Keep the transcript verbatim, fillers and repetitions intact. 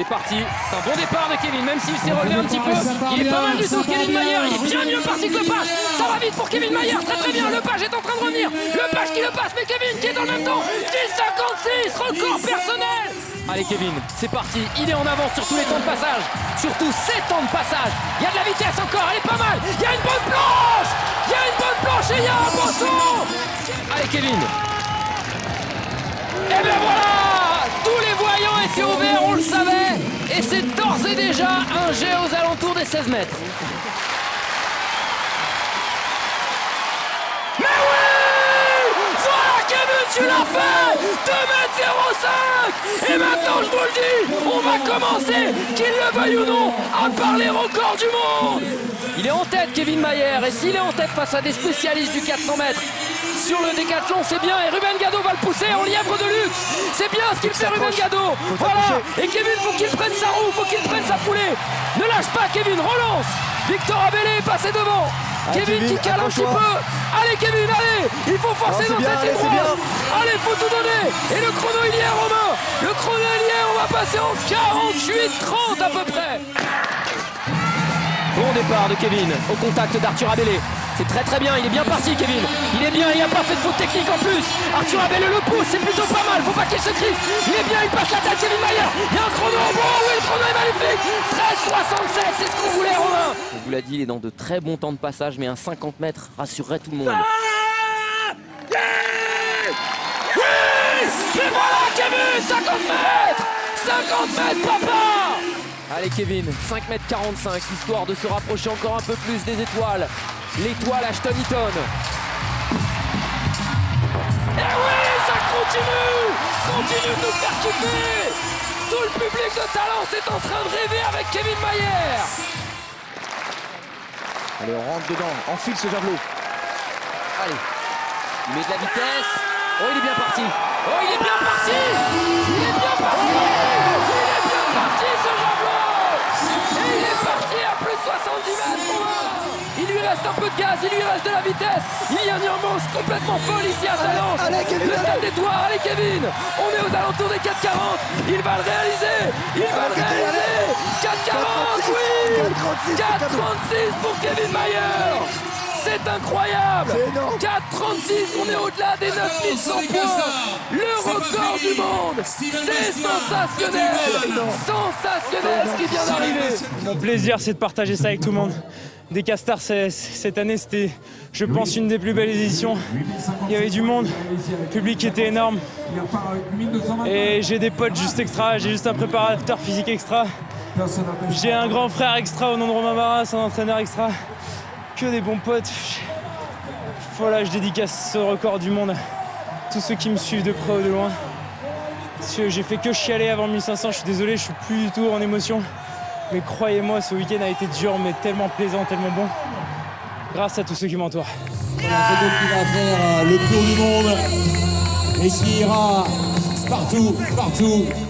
C'est parti, c'est un bon départ de Kevin, même s'il s'est relevé un petit peu. Il est pas mal du tout, Kevin Mayer, il est bien mieux parti que Lepage. Ça va vite pour Kevin Mayer, très très bien. Lepage est en train de revenir, Lepage qui le passe, mais Kevin qui est dans le même temps. dix cinquante-six, record personnel. Allez Kevin, c'est parti, il est en avance sur tous les temps de passage, surtout ces temps de passage. Il y a de la vitesse encore, elle est pas mal, il y a une bonne planche, il y a une bonne planche et il y a un bon saut. Allez Kevin. Et bien voilà, tous les voyants étaient ouverts, on le savait, et c'est d'ores et déjà un jet aux alentours des seize mètres. Mais oui, voilà Kevin, tu l'as fait, deux mètres zéro cinq. Et maintenant, je vous le dis, on va commencer, qu'il le veuille ou non, à parler record du monde. Il est en tête, Kevin Mayer, et s'il est en tête face à des spécialistes du quatre cents mètres, sur le décathlon, c'est bien, et Ruben Gado va le pousser en lièvre de luxe. C'est bien ce qu'il fait, Ruben Gado. Voilà, et Kevin, faut qu'il prenne sa roue, faut qu'il prenne sa foulée. Ne lâche pas, Kevin, relance. Victor Abellé est passé devant. Ah, Kevin, Kevin qui cale un petit peu. Allez, Kevin, allez. Il faut forcer non, dans bien, cette ligne droite. Allez, faut tout donner. Et le chrono, il y est, Romain. Le chrono, il y est, on va passer en quarante-huit trente à peu près. Bon départ de Kevin, au contact d'Arthur Abellé. C'est très très bien, il est bien parti Kevin, il est bien, il n'a pas fait de faute technique en plus. Arthur Abellé le pousse, c'est plutôt pas mal, faut pas qu'il se crisse. Il est bien, il passe la tête Kevin Mayer, il y a un chrono, oh oui le chrono est magnifique, treize soixante-seize, c'est ce qu'on voulait Romain. On vous l'a dit, il est dans de très bons temps de passage, mais un cinquante mètres rassurerait tout le monde. Ah yeah oui, mais voilà Kevin, cinquante mètres, cinquante mètres papa. Allez Kevin, cinq mètres quarante-cinq, histoire de se rapprocher encore un peu plus des étoiles. L'étoile Ashton Eaton. Et oui, ça continue, continue de nous faire kiffer. Tout le public de Talence est en train de rêver avec Kevin Mayer. Allez, on rentre dedans, enfile ce javelot. Allez, il met de la vitesse. Oh, il est bien parti. Oh, il est bien parti. Il est bien parti. Il est bien parti ce javelot. Et il est parti à plus de soixante-dix mètres. Il lui reste un peu de gaz, il lui reste de la vitesse. Il y a une ambiance complètement folle ici à Talence. Allez, allez, le stade des toits, allez Kevin. On est aux alentours des quatre quarante. Il va le réaliser. Il va le réaliser. quatre quarante, oui. quatre trente-six pour Kevin Mayer. C'est incroyable. quatre trente-six, on est au-delà des neuf mille cent points. Le record du monde. C'est sensationnel. Sensationnel ce qui vient d'arriver. Notre plaisir, c'est de partager ça avec tout le monde. Décastar, cette année, c'était, je pense, une des plus belles éditions. Il y avait du monde, le public était énorme. Et j'ai des potes juste extra, j'ai juste un préparateur physique extra. J'ai un grand frère extra au nom de Romain Barras, un entraîneur extra. Que des bons potes. Voilà, je dédicace ce record du monde à tous ceux qui me suivent de près ou de loin. J'ai fait que chialer avant mille cinq cents, je suis désolé, je suis plus du tout en émotion. Mais croyez-moi, ce week-end a été dur, mais tellement plaisant, tellement bon, grâce à tous ceux qui m'entourent. Voilà, c'est donc qui va faire le tour du monde et qui ira partout, partout.